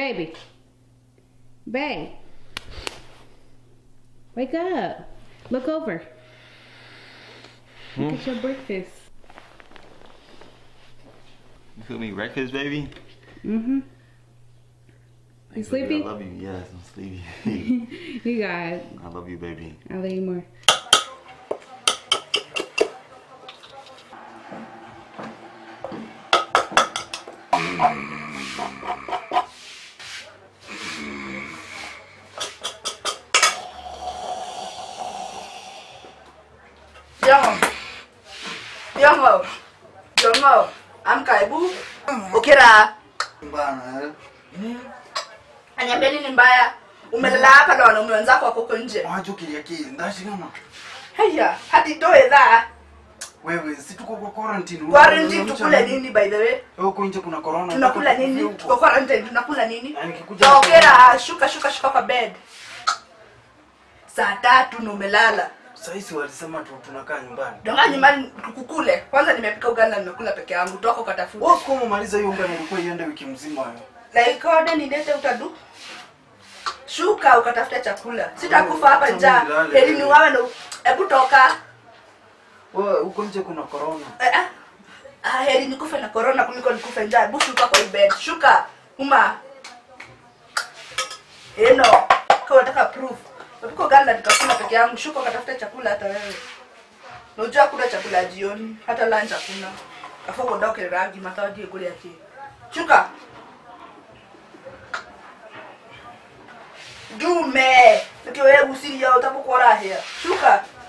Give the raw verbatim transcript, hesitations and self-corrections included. Baby. Babe. Wake up. Look over. Look mm. at your breakfast. You cook me breakfast, baby? Mm-hmm. You sleepy? I love you. Yes, I'm sleepy. You guys. I love you, baby. I love you more. Yomo, Yomo, I'm Kaibu. Okera. Mbana. Anyabeni nimbaya. Umelala kwa umeanza kwa koko nje. Wacho kiyaki ndashikama. Haya, hadi doe dha. Wewe si tuko kwa quarantine. Quarantine tukula nini by the way? Huko nje kuna corona. Tunakula nini? Tuko quarantine tunakula nini? Okera, shuka shuka shuka kwa bed. Saa tatu numelala. Saisi walisema tunakaa nyumbani. Ndoka nyumbani tukukule. Kwanza nimepika ugali na nimekula peke yangu. Toka ukatafute. Wewe kama umaliza hiyo ugali ulikuwa iende wiki mzima hayo. Na ikode ni nete utadu. Shuka ukatafuta chakula. Sitakufa hapa njaa. Heri ni wawe na hebu toka. Wewe uko nje kuna corona. Eh ah. Heri nikufe na corona kuliko nikufe njaa. Hebu shuka kwa bed. Shuka. Uma. Eno. Kwa nataka proof. Napiko ganda nikakula peke yangu, shuka katafuta chakula hata wewe. Unajua kuna chakula jioni, hata lunch hakuna. Kafoko doke rangi matawadi kule yake. Shuka. Dume, ukiwe usili yao utapokora haya. Shuka.